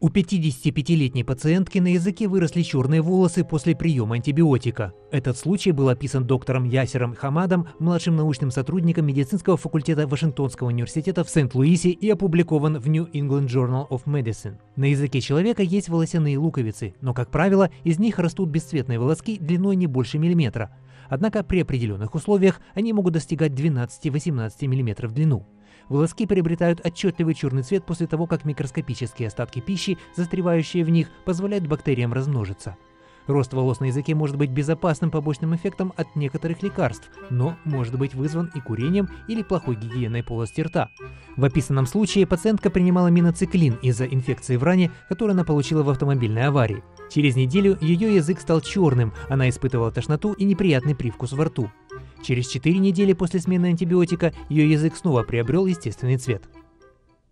У 55-летней пациентки на языке выросли черные волосы после приема антибиотика. Этот случай был описан доктором Ясером Хамадом, младшим научным сотрудником медицинского факультета Вашингтонского университета в Сент-Луисе и опубликован в New England Journal of Medicine. На языке человека есть волосяные луковицы, но, как правило, из них растут бесцветные волоски длиной не больше миллиметра. Однако при определенных условиях они могут достигать 12-18 мм в длину. Волоски приобретают отчетливый черный цвет после того, как микроскопические остатки пищи, застревающие в них, позволяют бактериям размножиться. Рост волос на языке может быть безопасным побочным эффектом от некоторых лекарств, но может быть вызван и курением или плохой гигиеной полости рта. В описанном случае пациентка принимала миноциклин из-за инфекции в ране, которую она получила в автомобильной аварии. Через неделю ее язык стал черным, она испытывала тошноту и неприятный привкус во рту. Через 4 недели после смены антибиотика ее язык снова приобрел естественный цвет.